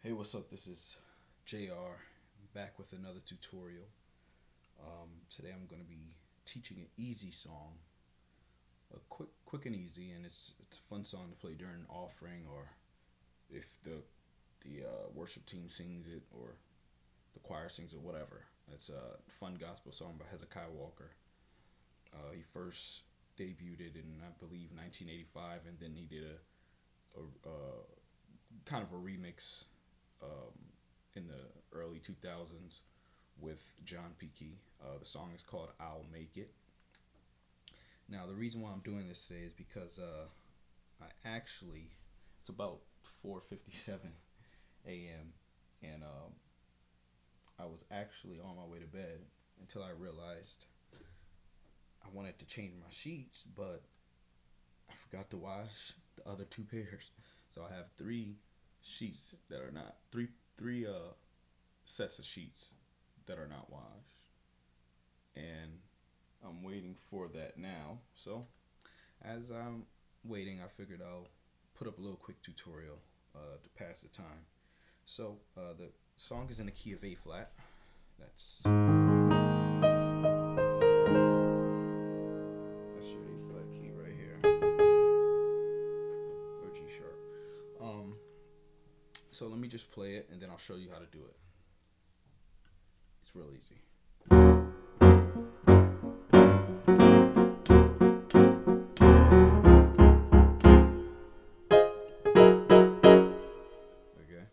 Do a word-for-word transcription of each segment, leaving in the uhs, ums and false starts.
Hey, what's up? This is J R back with another tutorial. Um, today I'm going to be teaching an easy song, a quick, quick and easy, and it's it's a fun song to play during an offering, or if the the uh, worship team sings it, or the choir sings it, whatever. It's a fun gospel song by Hezekiah Walker. Uh, he first debuted it in, I believe, nineteen eighty-five, and then he did a, a, a kind of a remix Um, in the early two thousands with John Peaky. Uh, the song is called I'll Make It. Now the reason why I'm doing this today is because uh, I actually, it's about four fifty-seven A M and um, I was actually on my way to bed until I realized I wanted to change my sheets, but I forgot to wash the other two pairs. So I have three sheets that are not three three uh sets of sheets that are not washed, and I'm waiting for that now. So as I'm waiting, I figured I'll put up a little quick tutorial uh to pass the time. So uh the song is in the key of A flat. That's that's your A flat key right here, or G sharp. um So let me just play it, and then I'll show you how to do it. It's real easy. Okay.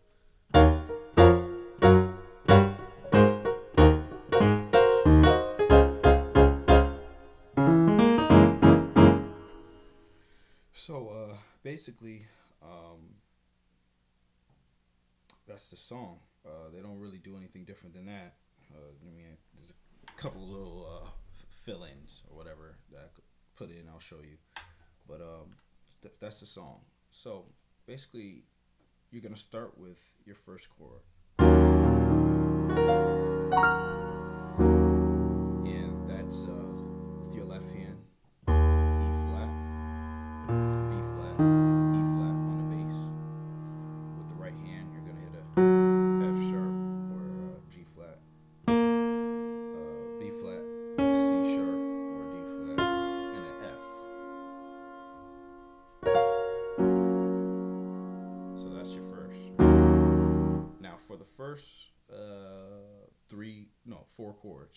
So uh, basically, um, that's the song. Uh, they don't really do anything different than that. Uh, I mean, there's a couple of little uh, fill-ins or whatever that I could put in. I'll show you. But um, th that's the song. So basically, you're gonna start with your first chord, and that's uh, with your left hand, E flat, B flat, E flat on the bass. With the right hand, you're gonna hit for the first uh, three, no, four chords.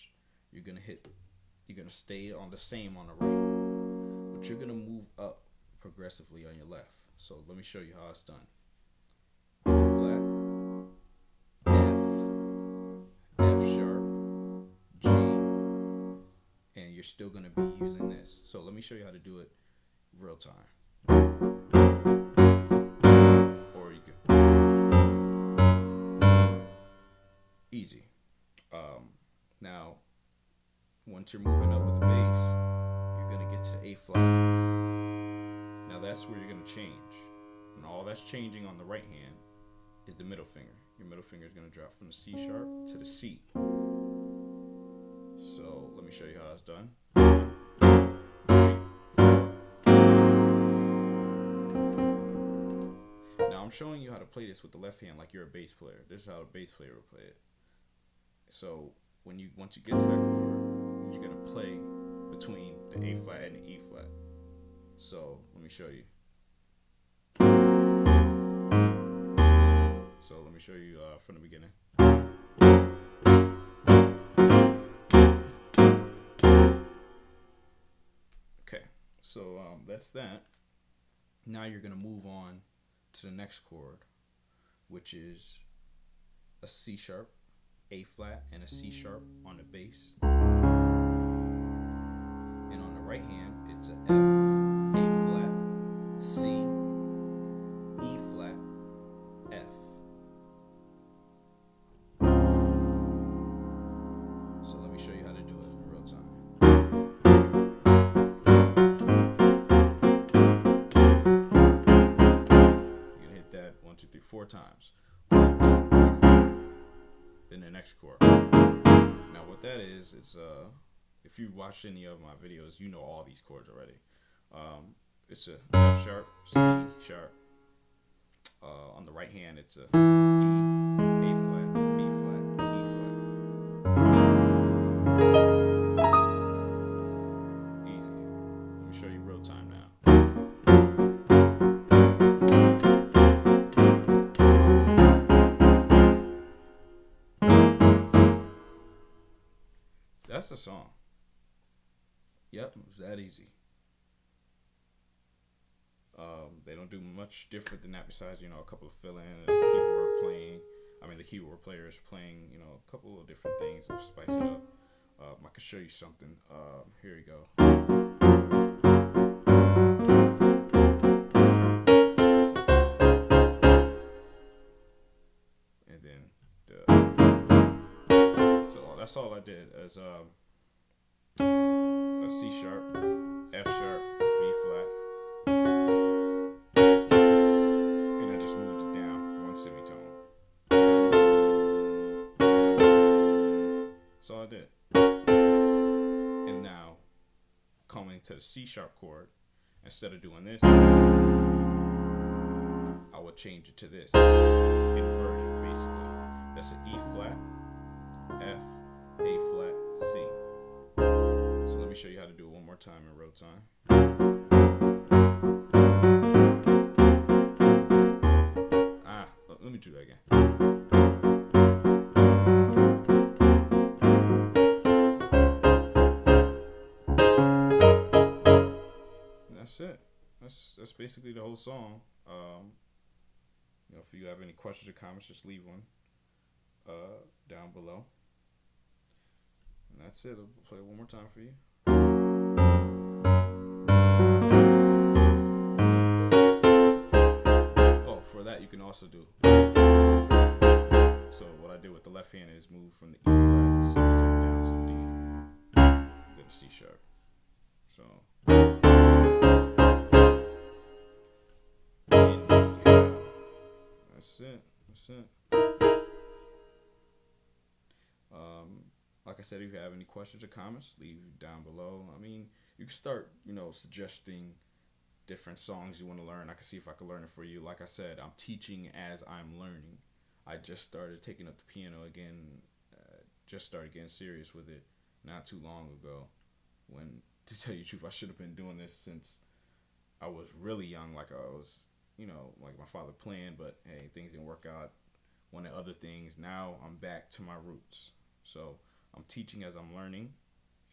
You're gonna hit, you're gonna stay on the same on the right, but you're gonna move up progressively on your left. So let me show you how it's done. E flat, F, F sharp, G, and you're still gonna be using this. So let me show you how to do it real time. Easy. Um, now, once you're moving up with the bass, you're going to get to the A flat. Now that's where you're going to change. And all that's changing on the right hand is the middle finger. Your middle finger is going to drop from the C sharp to the C. So let me show you how it's done. Now I'm showing you how to play this with the left hand like you're a bass player. This is how a bass player will play it. So when you once you get to that chord, you're gonna play between the A flat and the E flat. So let me show you. So let me show you uh, from the beginning. Okay, so um, that's that. Now you're gonna move on to the next chord, which is a C sharp, A flat, and a C sharp on the bass. And on the right hand, it's a F, A flat, C, E flat, F. So let me show you how to do it in real time. You're gonna hit that one, two, three, four times. One, two, three, four. Then the next chord. Now what that is, it's uh, if you watch any of my videos, you know all these chords already. Um, it's a F sharp, C sharp. Uh, on the right hand, it's a E. That's the song. Yep, it was that easy. Um, they don't do much different than that besides, you know, a couple of fill-in and the keyboard playing. I mean, the keyboard player is playing, you know, a couple of different things to spice it up. Um, I can show you something. Um, here you go. That's all I did is um, a C sharp, F sharp, B flat, and I just moved it down one semitone. That's all I did. And now, coming to the C sharp chord, instead of doing this, I would change it to this, inverted basically. That's an E flat, F, A flat, C. So let me show you how to do it one more time in row time. Ah, let me do that again. And that's it. That's that's basically the whole song. Um, you know, if you have any questions or comments, just leave one uh, down below. And that's it. I'll play it one more time for you. Oh, for that you can also do. So what I do with the left hand is move from the E flat semitone down to D, then C sharp. So. That's it. That's it. Um. Like I said, if you have any questions or comments, leave them down below. I mean, you can start, you know, suggesting different songs you want to learn. I can see if I can learn it for you. Like I said, I'm teaching as I'm learning. I just started taking up the piano again. Uh, just started getting serious with it not too long ago. When, to tell you the truth, I should have been doing this since I was really young. Like I was, you know, like my father planned, but hey, things didn't work out. One of the other things, now I'm back to my roots. So I'm teaching as I'm learning,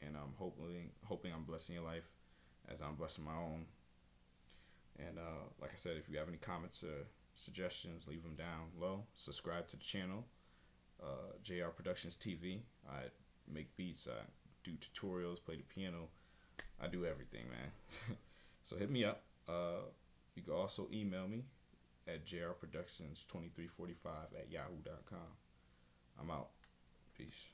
and I'm hoping, hoping I'm blessing your life as I'm blessing my own. And uh, like I said, if you have any comments or suggestions, leave them down below. Subscribe to the channel, uh, J R Productions T V. I make beats, I do tutorials, play the piano. I do everything, man. So hit me up. Uh, you can also email me at J R Productions twenty three forty five at yahoo dot com. I'm out. Peace.